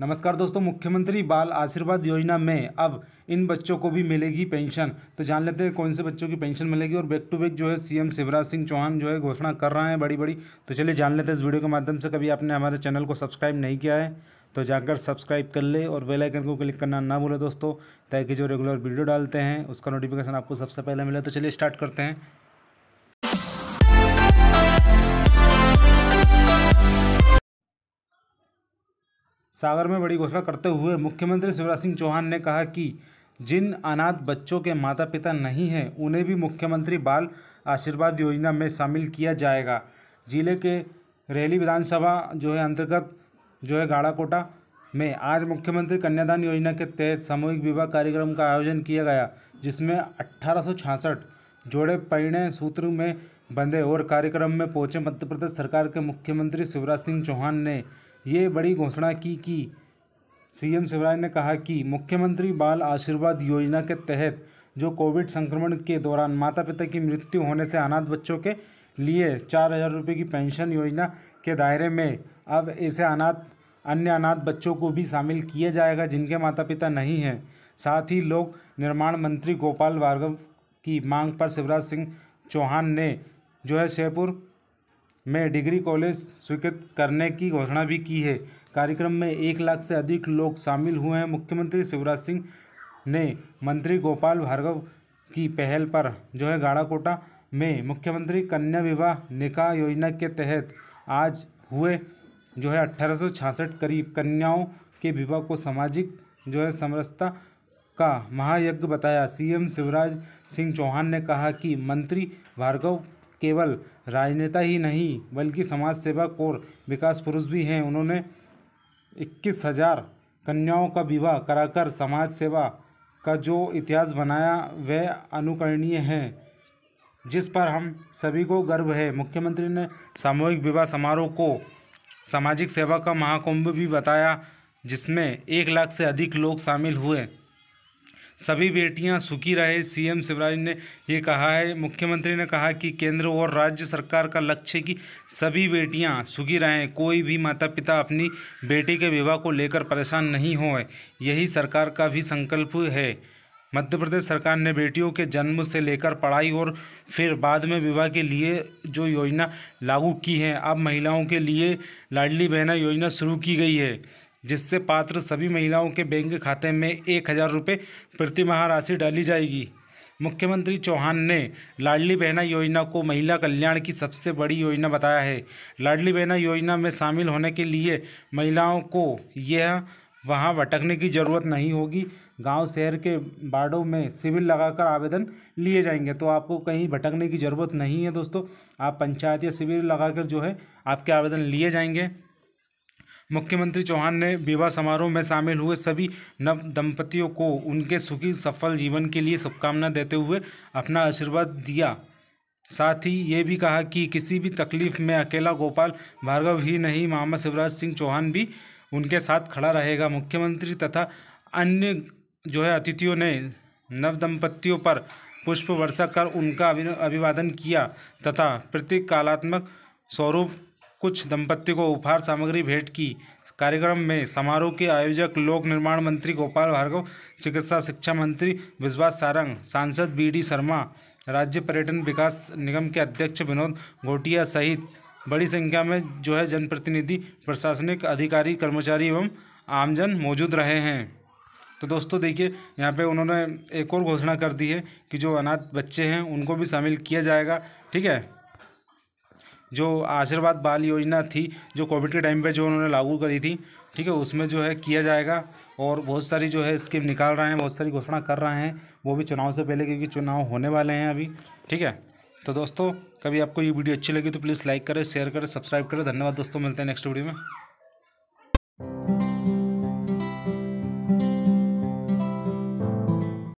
नमस्कार दोस्तों, मुख्यमंत्री बाल आशीर्वाद योजना में अब इन बच्चों को भी मिलेगी पेंशन। तो जान लेते हैं कौन से बच्चों की पेंशन मिलेगी और बैक टू बैक जो है सीएम शिवराज सिंह चौहान जो है घोषणा कर रहे हैं बड़ी बड़ी। तो चलिए जान लेते हैं इस वीडियो के माध्यम से। कभी आपने हमारे चैनल को सब्सक्राइब नहीं किया है तो जाकर सब्सक्राइब कर ले और बेल आइकन को क्लिक करना ना भूलें दोस्तों, ताकि जो रेगुलर वीडियो डालते हैं उसका नोटिफिकेशन आपको सबसे पहले मिले। तो चलिए स्टार्ट करते हैं। सागर में बड़ी घोषणा करते हुए मुख्यमंत्री शिवराज सिंह चौहान ने कहा कि जिन अनाथ बच्चों के माता पिता नहीं हैं उन्हें भी मुख्यमंत्री बाल आशीर्वाद योजना में शामिल किया जाएगा। जिले के रेली विधानसभा जो है अंतर्गत जो है गाढ़ाकोटा में आज मुख्यमंत्री कन्यादान योजना के तहत सामूहिक विवाह कार्यक्रम का आयोजन किया गया, जिसमें 1866 जोड़े परिणय सूत्र में बंधे और कार्यक्रम में पहुंचे मध्य प्रदेश सरकार के मुख्यमंत्री शिवराज सिंह चौहान ने ये बड़ी घोषणा की कि सीएम शिवराज ने कहा कि मुख्यमंत्री बाल आशीर्वाद योजना के तहत जो कोविड संक्रमण के दौरान माता पिता की मृत्यु होने से अनाथ बच्चों के लिए 4000 रुपये की पेंशन योजना के दायरे में अब ऐसे अन्य अनाथ बच्चों को भी शामिल किया जाएगा जिनके माता पिता नहीं हैं। साथ ही लोक निर्माण मंत्री गोपाल भार्गव की मांग पर शिवराज सिंह चौहान ने जो है शाजापुर में डिग्री कॉलेज स्वीकृत करने की घोषणा भी की है। कार्यक्रम में 1 लाख से अधिक लोग शामिल हुए हैं। मुख्यमंत्री शिवराज सिंह ने मंत्री गोपाल भार्गव की पहल पर जो है गाढ़ाकोटा में मुख्यमंत्री कन्या विवाह निकाह योजना के तहत आज हुए जो है 1866 करीब कन्याओं के विवाह को सामाजिक जो है समरसता का महायज्ञ बताया। सीएम शिवराज सिंह चौहान ने कहा कि मंत्री भार्गव केवल राजनेता ही नहीं बल्कि समाज सेवक और विकास पुरुष भी हैं। उन्होंने 21,000 कन्याओं का विवाह कराकर समाज सेवा का जो इतिहास बनाया वह अनुकरणीय है, जिस पर हम सभी को गर्व है। मुख्यमंत्री ने सामूहिक विवाह समारोह को सामाजिक सेवा का महाकुंभ भी बताया, जिसमें 1 लाख से अधिक लोग शामिल हुए। सभी बेटियां सुखी रहे, सीएम शिवराज ने ये कहा है। मुख्यमंत्री ने कहा कि केंद्र और राज्य सरकार का लक्ष्य कि सभी बेटियां सुखी रहें, कोई भी माता पिता अपनी बेटी के विवाह को लेकर परेशान नहीं होए, यही सरकार का भी संकल्प है। मध्य प्रदेश सरकार ने बेटियों के जन्म से लेकर पढ़ाई और फिर बाद में विवाह के लिए जो योजना लागू की है, अब महिलाओं के लिए लाडली बहना योजना शुरू की गई है, जिससे पात्र सभी महिलाओं के बैंक खाते में 1000 रुपये प्रति माह राशि डाली जाएगी। मुख्यमंत्री चौहान ने लाडली बहना योजना को महिला कल्याण की सबसे बड़ी योजना बताया है। लाडली बहना योजना में शामिल होने के लिए महिलाओं को यह वहां भटकने की ज़रूरत नहीं होगी। गांव शहर के वार्डों में शिविर लगाकर आवेदन लिए जाएंगे, तो आपको कहीं भटकने की ज़रूरत नहीं है दोस्तों। आप पंचायत या शिविर लगाकर जो है आपके आवेदन लिए जाएंगे। मुख्यमंत्री चौहान ने विवाह समारोह में शामिल हुए सभी नव दंपतियों को उनके सुखी सफल जीवन के लिए शुभकामना देते हुए अपना आशीर्वाद दिया। साथ ही ये भी कहा कि किसी भी तकलीफ में अकेला गोपाल भार्गव ही नहीं, मामा शिवराज सिंह चौहान भी उनके साथ खड़ा रहेगा। मुख्यमंत्री तथा अन्य जो है अतिथियों ने नव दंपतियों पर पुष्प वर्षा कर उनका अभिवादन किया तथा प्रतीकात्मक स्वरूप कुछ दंपत्ति को उपहार सामग्री भेंट की। कार्यक्रम में समारोह के आयोजक लोक निर्माण मंत्री गोपाल भार्गव, चिकित्सा शिक्षा मंत्री विश्वास सारंग, सांसद बीडी शर्मा, राज्य पर्यटन विकास निगम के अध्यक्ष विनोद घोटिया सहित बड़ी संख्या में जो है जनप्रतिनिधि, प्रशासनिक अधिकारी, कर्मचारी एवं आमजन मौजूद रहे हैं। तो दोस्तों देखिए, यहाँ पे उन्होंने एक और घोषणा कर दी है कि जो अनाथ बच्चे हैं उनको भी शामिल किया जाएगा। ठीक है, जो आशीर्वाद बाल योजना थी जो कोविड के टाइम पे जो उन्होंने लागू करी थी, ठीक है, उसमें जो है किया जाएगा। और बहुत सारी जो है स्कीम निकाल रहे हैं, बहुत सारी घोषणा कर रहे हैं, वो भी चुनाव से पहले, क्योंकि चुनाव होने वाले हैं अभी। ठीक है, तो दोस्तों कभी आपको ये वीडियो अच्छी लगी तो प्लीज़ लाइक करें, शेयर करें, सब्सक्राइब करें। धन्यवाद दोस्तों, मिलते हैं नेक्स्ट वीडियो में।